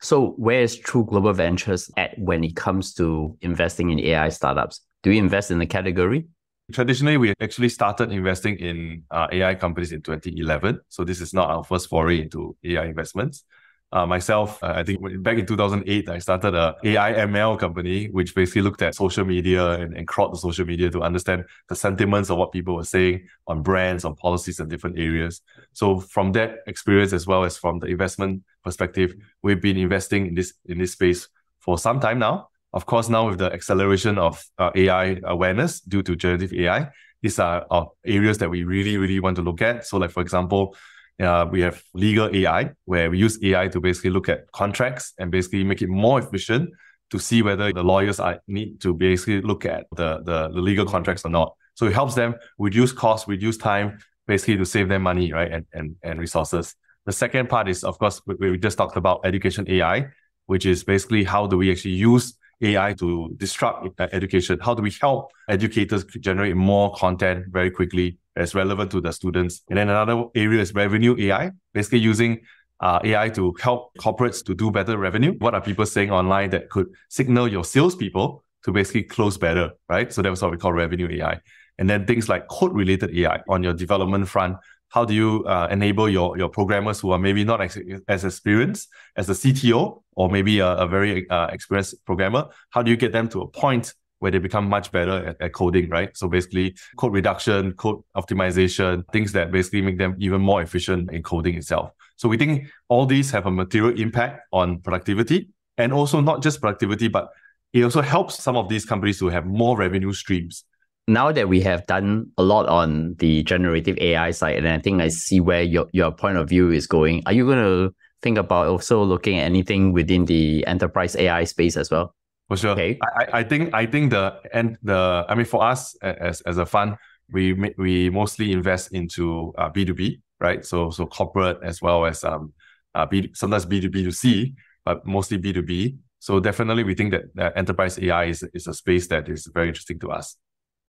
So where is True Global Ventures at when it comes to investing in AI startups? Do you invest in the category? Traditionally, we actually started investing in AI companies in 2011. So this is not our first foray into AI investments. Myself, I think back in 2008, I started an AI ML company, which basically looked at social media and crawled the social media to understand the sentiments of what people were saying on brands, on policies and different areas. So from that experience, as well as from the investment perspective, we've been investing in this space for some time now. Of course, now with the acceleration of AI awareness due to generative AI, these are areas that we really, really want to look at. So like, for example, we have legal AI, where we use AI to basically look at contracts and basically make it more efficient to see whether the lawyers need to basically look at the legal contracts or not. So it helps them reduce costs, reduce time, basically to save them money, right, and resources. The second part is, of course, we just talked about education AI, which is basically how do we actually use AI to disrupt education? How do we help educators generate more content very quickly that's relevant to the students? And then another area is revenue AI, basically using AI to help corporates to do better revenue. What are people saying online that could signal your salespeople to basically close better, right? So that's what we call revenue AI. And then things like code-related AI on your development front. How do you enable your programmers who are maybe not as experienced as a CTO or maybe a very experienced programmer? How do you get them to a point where they become much better at coding, right? So basically code reduction, code optimization, things that basically make them even more efficient in coding itself. So we think all these have a material impact on productivity, and also not just productivity, but it also helps some of these companies to have more revenue streams. Now that we have done a lot on the generative AI side, and I think I see where your point of view is going, are you going to think about also looking at anything within the enterprise AI space as well? For sure. Okay. I think for us as a fund, we mostly invest into B2B, right? So corporate as well as sometimes B2B2C, but mostly B2B. So definitely we think that enterprise AI is a space that is very interesting to us.